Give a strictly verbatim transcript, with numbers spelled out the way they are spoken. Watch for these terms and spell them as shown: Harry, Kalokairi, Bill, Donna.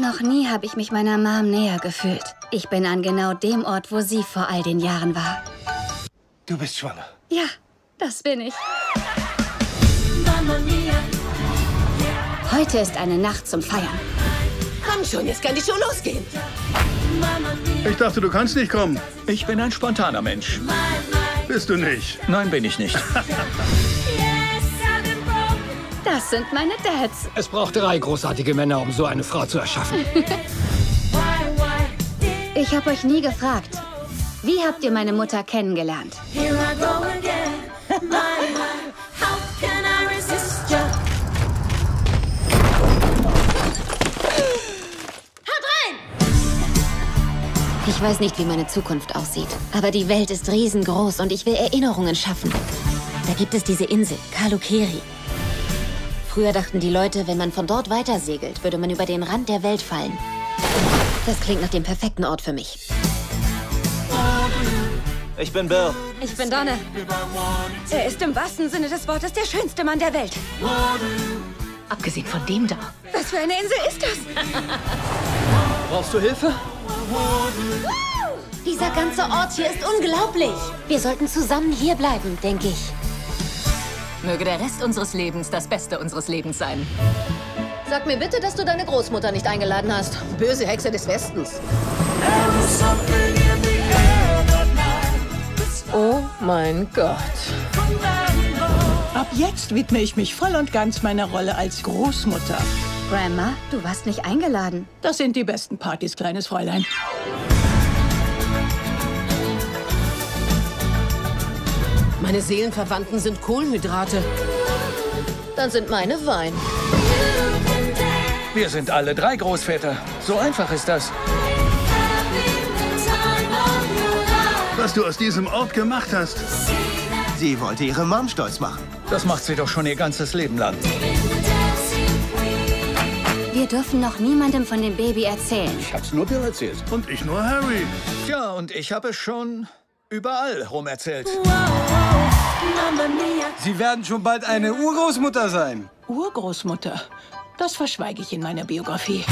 Noch nie habe ich mich meiner Mom näher gefühlt. Ich bin an genau dem Ort, wo sie vor all den Jahren war. Du bist schwanger? Ja, das bin ich. Heute ist eine Nacht zum Feiern. Komm schon, jetzt kann die Show losgehen. Ich dachte, du kannst nicht kommen. Ich bin ein spontaner Mensch. Bist du nicht? Nein, bin ich nicht. Das sind meine Dads. Es braucht drei großartige Männer, um so eine Frau zu erschaffen. Ich habe euch nie gefragt, wie habt ihr meine Mutter kennengelernt? Ich weiß nicht, wie meine Zukunft aussieht, aber die Welt ist riesengroß und ich will Erinnerungen schaffen. Da gibt es diese Insel, Kalokairi. Früher dachten die Leute, wenn man von dort weiter segelt, würde man über den Rand der Welt fallen. Das klingt nach dem perfekten Ort für mich. Ich bin Bill. Ich bin Donna. Er ist im wahrsten Sinne des Wortes der schönste Mann der Welt. Abgesehen von dem da. Was für eine Insel ist das? Brauchst du Hilfe? Dieser ganze Ort hier ist unglaublich. Wir sollten zusammen hier bleiben, denke ich. Möge der Rest unseres Lebens das Beste unseres Lebens sein. Sag mir bitte, dass du deine Großmutter nicht eingeladen hast. Böse Hexe des Westens. Oh mein Gott. Ab jetzt widme ich mich voll und ganz meiner Rolle als Großmutter. Grandma, du warst nicht eingeladen. Das sind die besten Partys, kleines Fräulein. Meine Seelenverwandten sind Kohlenhydrate. Dann sind meine Wein. Wir sind alle drei Großväter. So einfach ist das. Was du aus diesem Ort gemacht hast. Sie wollte ihre Mom stolz machen. Das macht sie doch schon ihr ganzes Leben lang. Wir dürfen noch niemandem von dem Baby erzählen. Ich hab's nur Bill erzählt. Und ich nur Harry. Ja, und ich habe es schon überall rum erzählt. Wow, wow. Sie werden schon bald eine Urgroßmutter sein. Urgroßmutter? Das verschweige ich in meiner Biografie.